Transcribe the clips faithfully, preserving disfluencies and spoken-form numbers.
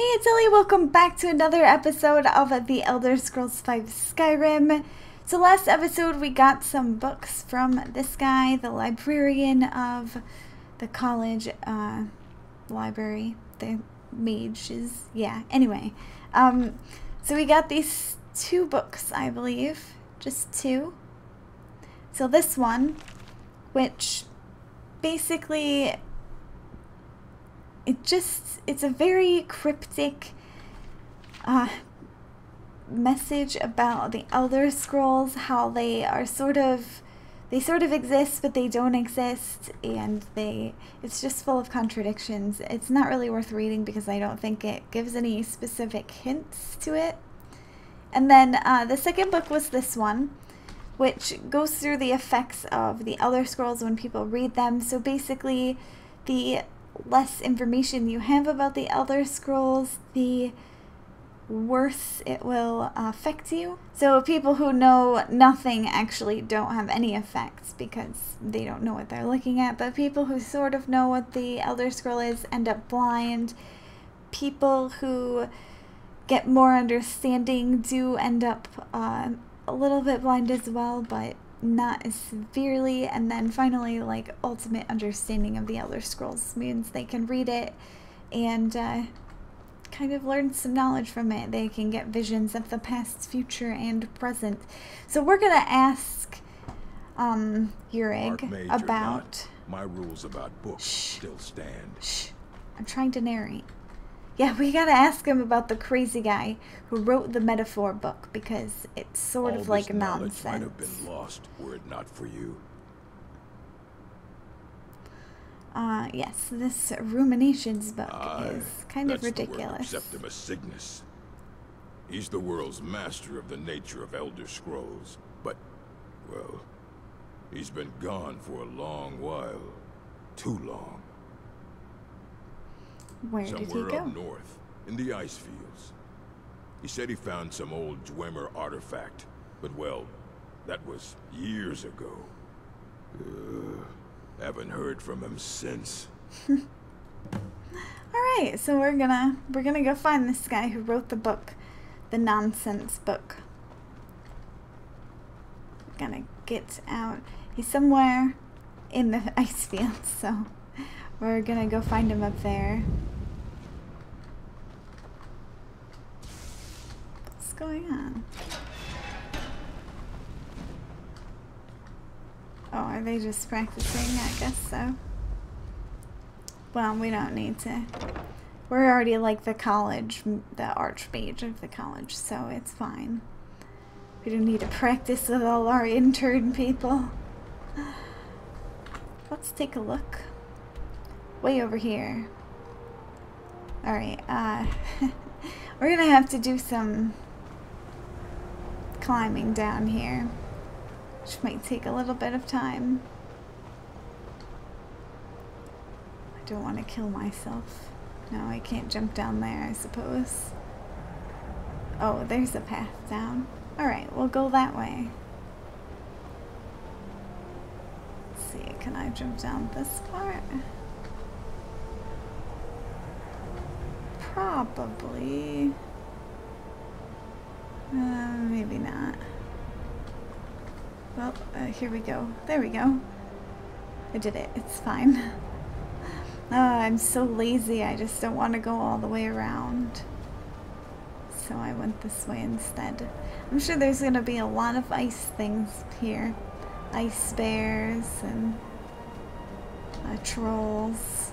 Hey, it's Ellie. Welcome back to another episode of The Elder Scrolls five Skyrim. So last episode we got some books from this guy, the librarian of the college uh, library, the mages. Yeah, anyway. Um, so we got these two books, I believe. Just two. So this one, which basically... It just, it's a very cryptic uh, message about the Elder Scrolls, how they are sort of, they sort of exist, but they don't exist, and they, it's just full of contradictions. It's not really worth reading because I don't think it gives any specific hints to it. And then uh, the second book was this one, which goes through the effects of the Elder Scrolls when people read them. So basically, the less information you have about the Elder Scrolls, the worse it will affect you. So people who know nothing actually don't have any effects because they don't know what they're looking at, but people who sort of know what the Elder Scroll is end up blind. People who get more understanding do end up uh, a little bit blind as well, but not as severely. And then finally, like, ultimate understanding of the Elder Scrolls means they can read it and uh, kind of learn some knowledge from it. They can get visions of the past, future, and present. So we're gonna ask um, Urag about my rules about books. Shh, still stand. Shh, I'm trying to narrate. Yeah, we gotta ask him about the crazy guy who wrote the metaphor book because it's sort All of like nonsense. All this knowledge might have been lost were it not for you. Uh, yes, this Ruminations book uh, is kind of ridiculous. That's the word of Septimus Signus. He's the world's master of the nature of Elder Scrolls, but, well, he's been gone for a long while. Too long. Where did he go? Somewhere up north, in the ice fields. He said he found some old Dwemer artifact, but well, that was years ago. Uh, haven't heard from him since. All right, so we're gonna we're gonna go find this guy who wrote the book, the nonsense book. We're gonna get out. He's somewhere in the ice fields, so we're gonna go find him up there. What's going on? Oh, are they just practicing? I guess so. Well, we don't need to. We're already like the college, the archmage of the college, so it's fine. We don't need to practice with all our intern people. Let's take a look. Way over here. Alright, uh, we're gonna have to do some climbing down here, which might take a little bit of time. I don't want to kill myself. No, I can't jump down there, I suppose. Oh, there's a path down. Alright, we'll go that way. Let's see, can I jump down this part? Probably. Uh, maybe not. Well, uh, here we go. There we go. I did it. It's fine. uh, I'm so lazy. I just don't want to go all the way around. So I went this way instead. I'm sure there's going to be a lot of ice things here. Ice bears and uh, trolls.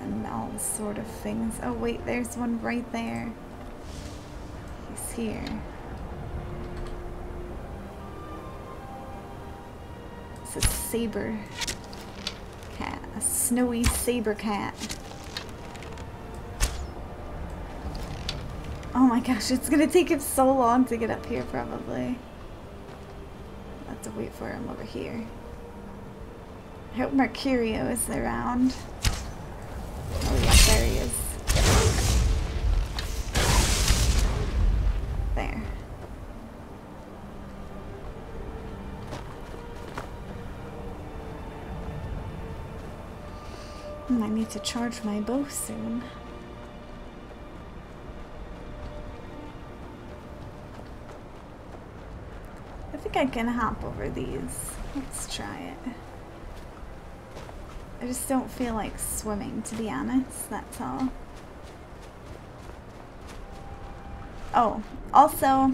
And all sort of things. Oh wait, there's one right there. He's here. It's a saber cat. A snowy saber cat. Oh my gosh, it's gonna take him so long to get up here probably. I'll have to wait for him over here. I hope Marcurio is around. Oh yeah, there he is. There. I need to charge my bow soon. think I can hop over these. Let's try it. I just don't feel like swimming, to be honest, that's all. Oh, also,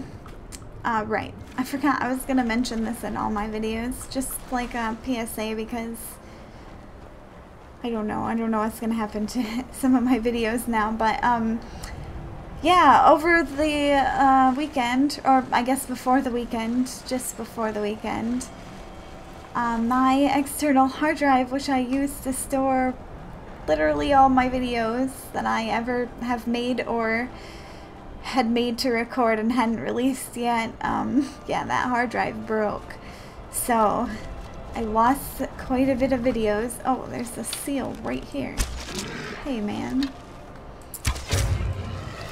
uh, right, I forgot I was gonna mention this in all my videos, just like a P S A, because I don't know, I don't know what's gonna happen to some of my videos now, but, um, yeah, over the, uh, weekend, or I guess before the weekend, just before the weekend, Uh, my external hard drive, which I use to store literally all my videos that I ever have made or had made to record and hadn't released yet, um, yeah, that hard drive broke. So I lost quite a bit of videos. Oh, there's a seal right here. Hey, man.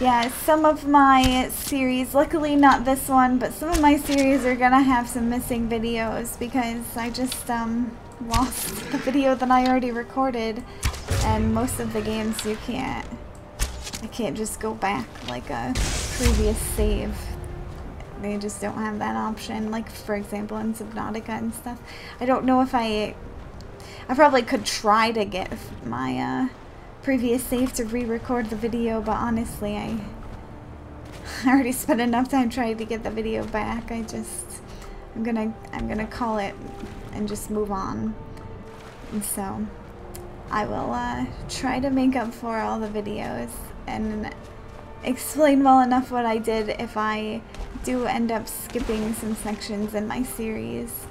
Yeah, some of my series, luckily not this one, but some of my series are gonna have some missing videos because I just um, lost the video that I already recorded, and most of the games you can't, I can't just go back like a previous save. They just don't have that option, like for example in Subnautica and stuff. I don't know if I, I probably could try to get my, uh, previous save to re-record the video, but honestly I already spent enough time trying to get the video back. I just I'm gonna I'm gonna call it and just move on. And so I will uh, try to make up for all the videos and explain well enough what I did if I do end up skipping some sections in my series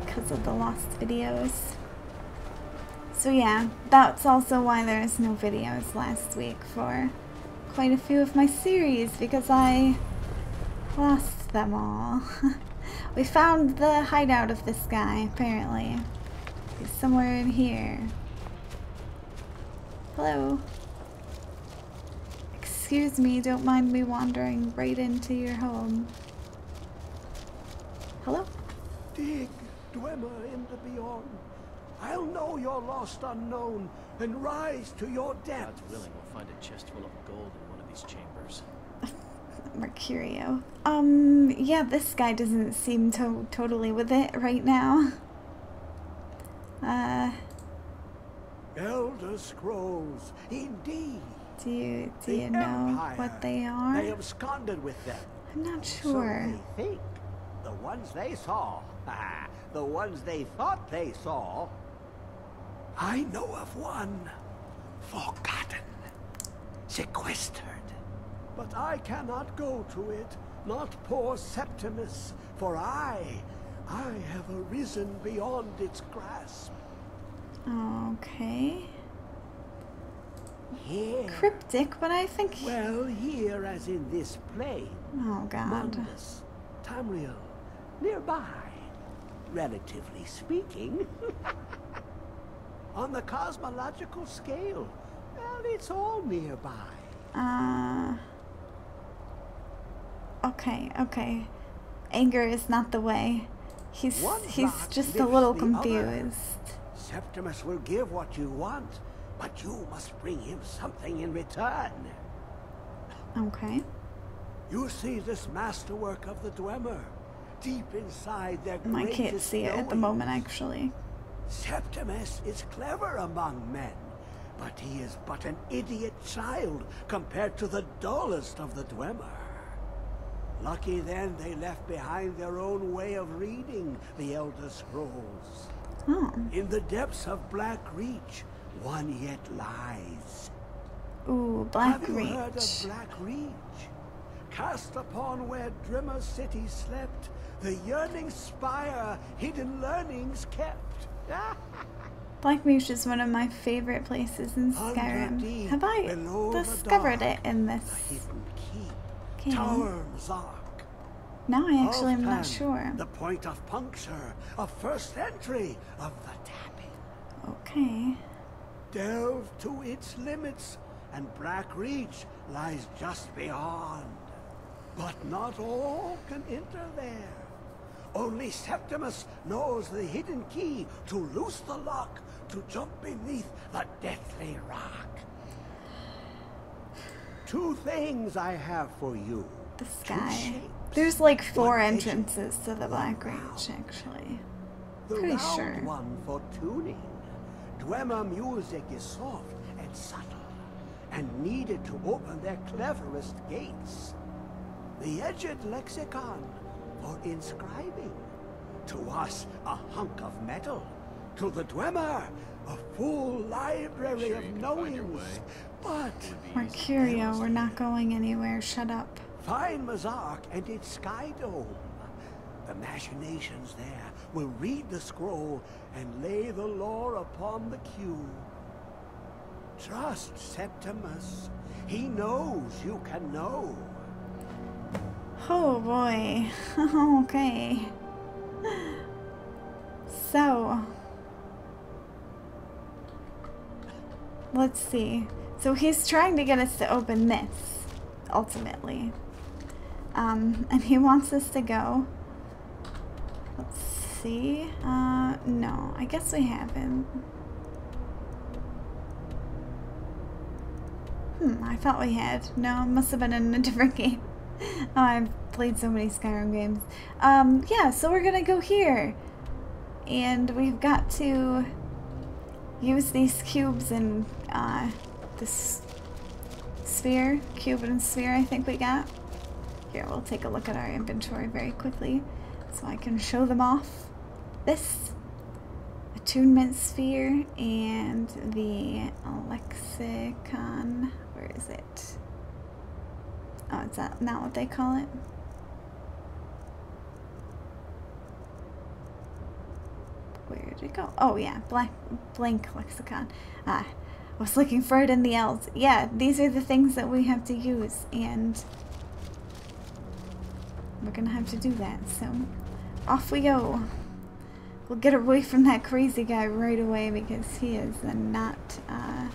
because of the lost videos. So yeah, that's also why there's no videos last week for quite a few of my series, because I lost them all. We found the hideout of this guy, apparently. He's somewhere in here. Hello. Excuse me, don't mind me wandering right into your home. Hello? Dig, Dwemer, in the beyond. I'll know your lost unknown and rise to your death. God's willing, we'll find a chest full of gold in one of these chambers. Marcurio. Um, yeah, this guy doesn't seem to totally with it right now. Uh. Elder Scrolls, indeed. Do you do you know what they are? They absconded with them. I'm not sure. So they think the ones they saw. The ones they thought they saw. I know of one, forgotten, sequestered. But I cannot go to it, not poor Septimus, for I, I have arisen beyond its grasp. Okay. Here. Cryptic, but I think... Well, here as in this plane. Oh, God. Mundus, Tamriel, nearby, relatively speaking. On the cosmological scale, well, it's all nearby. Uh, okay, okay. Anger is not the way. He's One he's just a little confused. Other. Septimus will give what you want, but you must bring him something in return. Okay. You see this masterwork of the Dwemer deep inside their greatest knowings. I can't see it at the moment, actually. Septimus is clever among men, but he is but an idiot child compared to the dullest of the Dwemer. Lucky then they left behind their own way of reading the Elder Scrolls. Oh. In the depths of Blackreach, one yet lies. Ooh, Blackreach. Have you heard of Blackreach? Cast upon where Dwemer city slept, the yearning spire hidden learnings kept. Blackreach is one of my favorite places in Skyrim. Have I discovered it in this game? Mzark. Now I actually am not sure. The point of puncture, of first entry, of the tapping. Okay. Delve to its limits, and Blackreach lies just beyond. But not all can enter there. Only Septimus knows the hidden key to loose the lock, to jump beneath the deathly rock. Two things I have for you. the sky. There's like four entrances to the Blackreach, actually. Pretty sure. One for tuning. Dwemer music is soft and subtle, and needed to open their cleverest gates. The edged lexicon for inscribing. To us, a hunk of metal. To the Dwemer, a full library sure of knowings. But Marcurio, we're not going anywhere. Shut up. Find Mzark and its sky dome. The machinations there will read the scroll and lay the lore upon the cue. Trust Septimus. He knows you can know. Oh boy. Okay. So let's see. So he's trying to get us to open this, ultimately. Um, and he wants us to go. Let's see. Uh, no, I guess we haven't. Hmm, I thought we had. No, it must have been in a different game. Oh, I've played so many Skyrim games. Um, yeah, so we're gonna go here. And we've got to use these cubes and, uh, this sphere, cube and sphere I think we got. Here, we'll take a look at our inventory very quickly so I can show them off. This attunement sphere and the lexicon, where is it? Oh, is that not what they call it? Where did it go? Oh yeah, black, blank lexicon. Ah, I was looking for it in the L's. Yeah, these are the things that we have to use, and we're gonna have to do that, so off we go. We'll get away from that crazy guy right away because he is not, uh,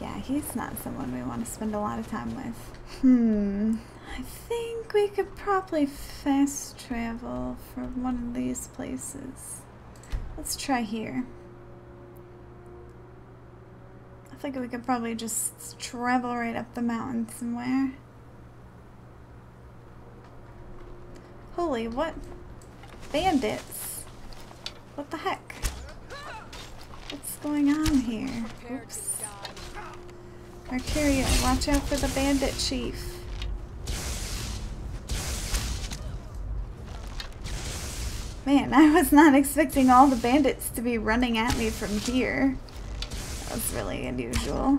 yeah, he's not someone we want to spend a lot of time with. Hmm, I think we could probably fast travel from one of these places. Let's try here. I think we could probably just travel right up the mountain somewhere. Holy, what? Bandits! What the heck? What's going on here? Oops. Marcurio, watch out for the bandit chief. Man, I was not expecting all the bandits to be running at me from here. That was really unusual.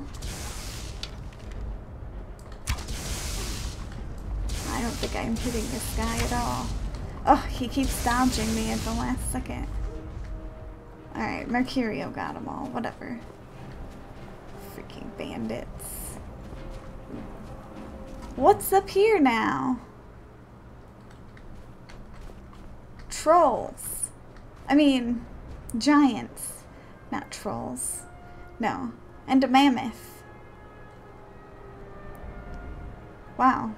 I don't think I'm hitting this guy at all. Oh, he keeps dodging me at the last second. Alright, Marcurio got them all. Whatever. Freaking bandits. What's up here now? Trolls. I mean, giants. Not trolls. No. And a mammoth. Wow.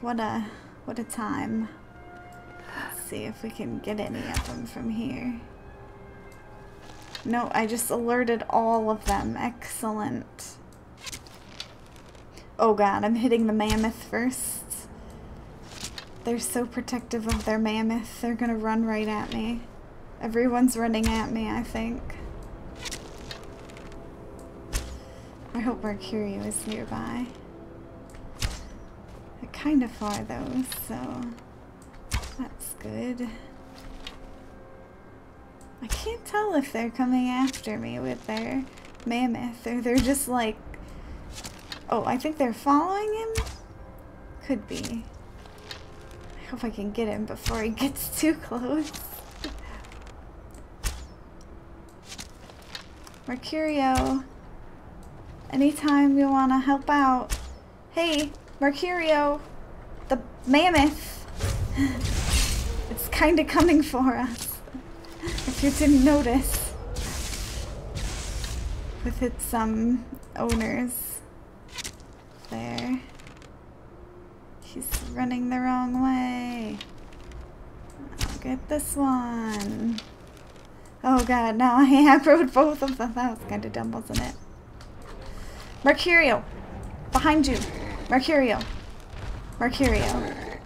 What a, what a time. Let's see if we can get any of them from here. No, I just alerted all of them. Excellent. Oh god, I'm hitting the mammoth first. They're so protective of their mammoth. They're gonna run right at me. Everyone's running at me, I think. I hope Marcurio is nearby. They're kind of far though, so that's good. I can't tell if they're coming after me with their mammoth, or they're just like... Oh, I think they're following him? Could be. I hope I can get him before he gets too close. Marcurio, anytime you want to help out. Hey, Marcurio, the mammoth. It's kind of coming for us. If you didn't notice, with its um owners there. He's running the wrong way. I'll get this one. Oh god, now I aggroed both of them. That was kind of dumb, wasn't it? Mercurio, behind you. Marcurio. Marcurio.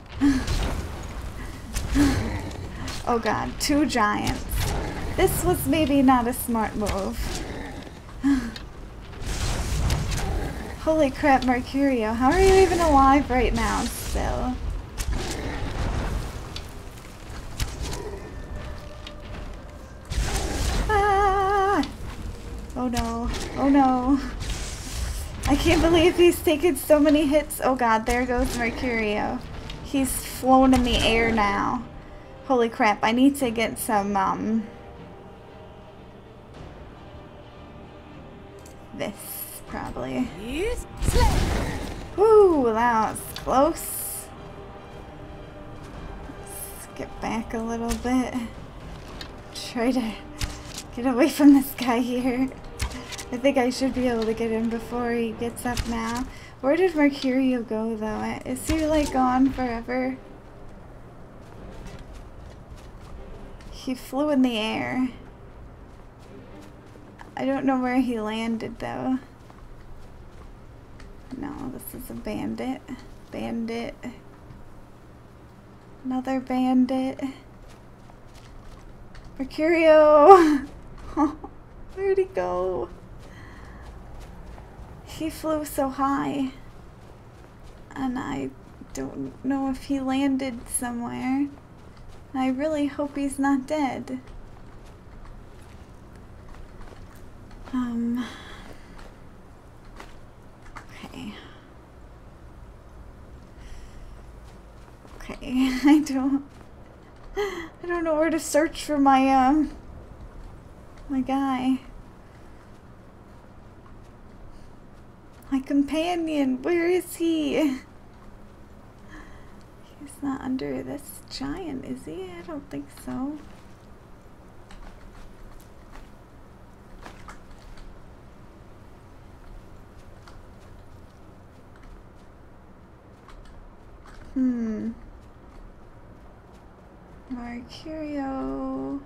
Oh god, two giants. This was maybe not a smart move. Holy crap, Marcurio, how are you even alive right now still? Ah! Oh no, oh no. I can't believe he's taken so many hits. Oh god, there goes Marcurio. He's flown in the air now. Holy crap, I need to get some, um... this, probably. Woo, that was close. Let's get back a little bit. Try to get away from this guy here. I think I should be able to get him before he gets up now. Where did Mercurio go, though? Is he, like, gone forever? He flew in the air. I don't know where he landed, though. No, this is a bandit. Bandit. Another bandit. Mercurio! Where'd he go? He flew so high, and I don't know if he landed somewhere. I really hope he's not dead. Um. Okay. Okay. I don't. I don't know where to search for my um. my guy. My companion, where is he? He's not under this giant, is he? I don't think so. Hmm. Marcurio.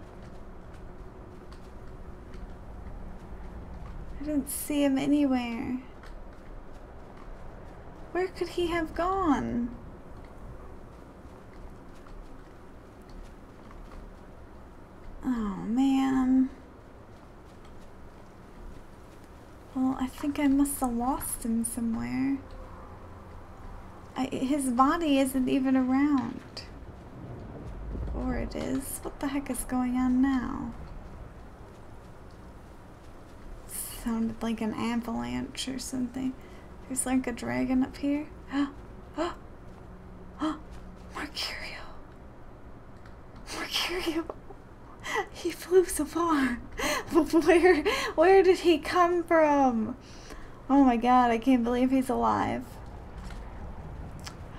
I didn't see him anywhere. Where could he have gone? Oh, man. Well, I think I must have lost him somewhere. I, his body isn't even around. Or it is. What the heck is going on now? Sounded like an avalanche or something. There's like a dragon up here. Oh, oh, Mercurio. Mercurio. He flew so far. Where, where did he come from? Oh my god, I can't believe he's alive.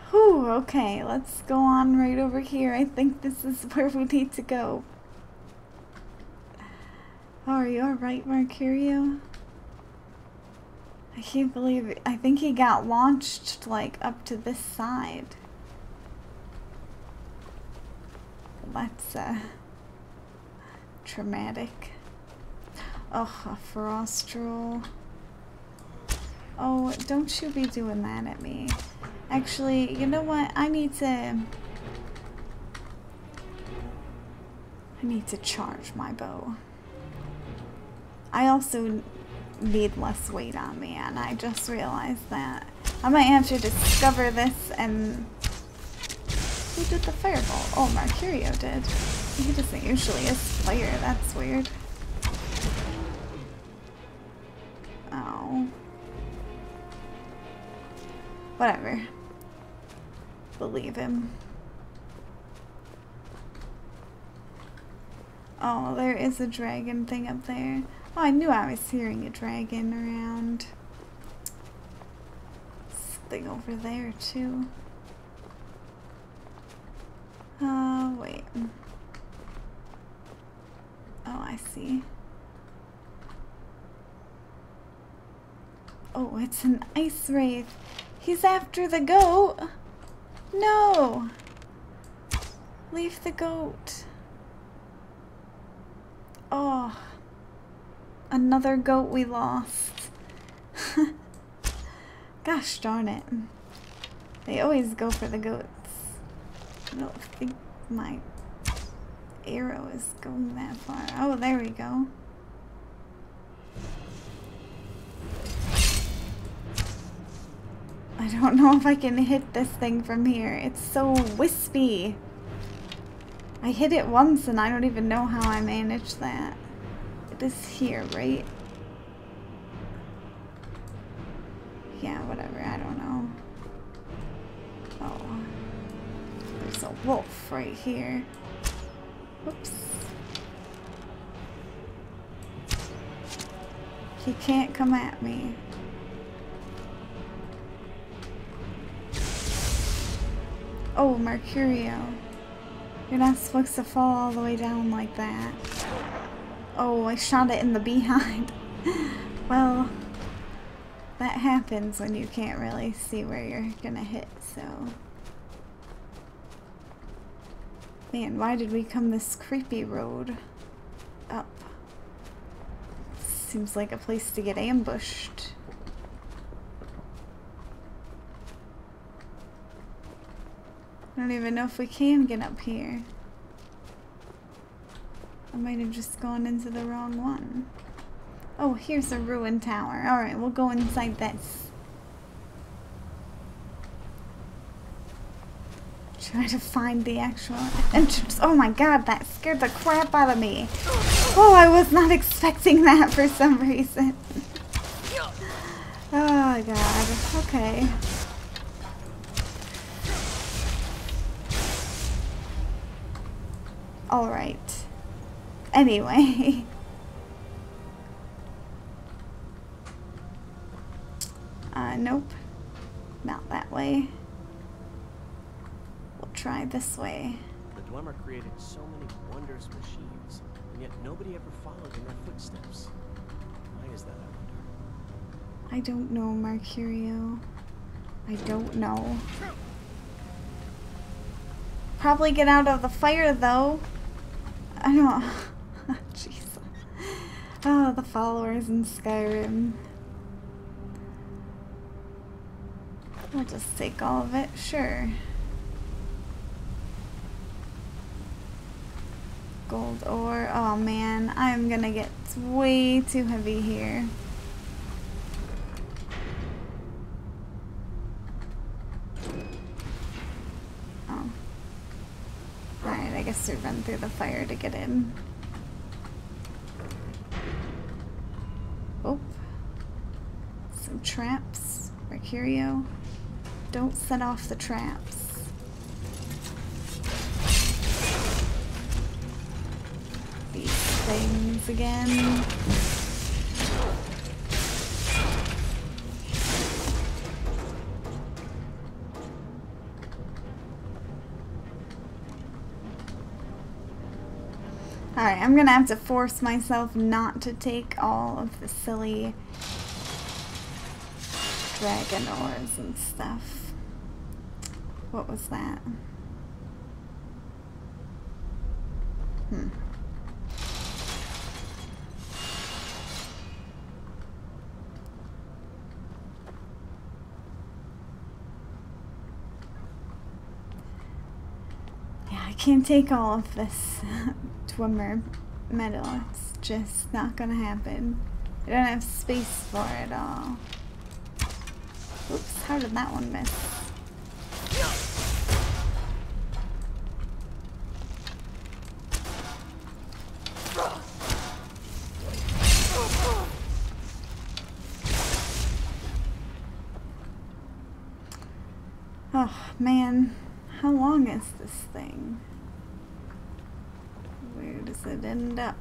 Whew, okay, let's go on right over here. I think this is where we need to go. Oh, are you alright, Mercurio? I can't believe it. I think he got launched, like, up to this side. That's, uh, traumatic. Oh, a frostral. Oh, don't you be doing that at me. Actually, you know what? I need to... I need to charge my bow. I also... need less weight on me, and I just realized that. I might have to discover this and... Who did the fireball? Oh, Mercurio did. He doesn't usually aspire, that's weird. Oh. Whatever. Believe him. Oh, there is a dragon thing up there. Oh, I knew I was hearing a dragon around. Something over there, too. Oh, wait. Oh, I see. Oh, it's an ice wraith. He's after the goat. No! Leave the goat. Oh. Another goat we lost. Gosh darn it. They always go for the goats. I don't think my arrow is going that far. Oh, there we go. I don't know if I can hit this thing from here. It's so wispy. I hit it once and I don't even know how I managed that. It is here, right? Yeah, whatever. I don't know. Oh. There's a wolf right here. Whoops. He can't come at me. Oh, Marcurio. You're not supposed to fall all the way down like that. Oh, I shot it in the behind. Well, that happens when you can't really see where you're gonna hit, so... Man, why did we come this creepy road up? Seems like a place to get ambushed. I don't even know if we can get up here. I might have just gone into the wrong one. Oh, here's a ruined tower. Alright, we'll go inside this. Try to find the actual entrance. Oh my god, that scared the crap out of me. Oh, I was not expecting that for some reason. Oh god, okay. Alright. Anyway. Uh, nope. Not that way. We'll try this way. The Dwemer created so many wondrous machines, and yet nobody ever followed in their footsteps. Why is that, I wonder? I don't know, Marcurio. I don't know. Probably get out of the fire, though. I don't... Jeez. Oh, the followers in Skyrim. We'll just take all of it, sure. Gold ore. Oh man, I'm gonna get way too heavy here. To run through the fire to get in. Oh. Some traps. Mercurio. Don't set off the traps. These things again. Alright, I'm gonna have to force myself not to take all of the silly dragon ores and stuff. What was that? Hmm. Yeah, I can't take all of this. Dwemer metal. It's just not gonna happen. I don't have space for it all. Oops, how did that one miss? Oh man, how long is this thing? Where does it end up?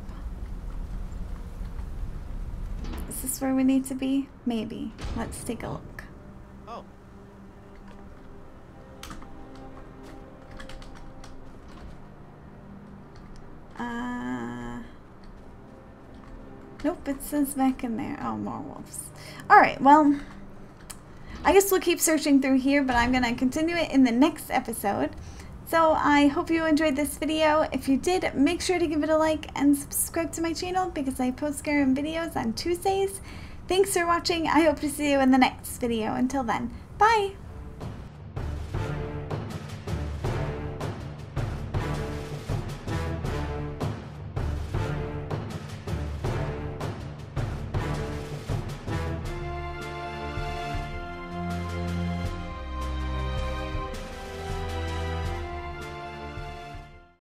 Is this where we need to be? Maybe. Let's take a look. Oh. Uh. Nope, it says back in there. Oh, more wolves. Alright, well, I guess we'll keep searching through here, but I'm gonna continue it in the next episode. So I hope you enjoyed this video. If you did, make sure to give it a like and subscribe to my channel because I post Skyrim videos on Tuesdays. Thanks for watching. I hope to see you in the next video. Until then, bye!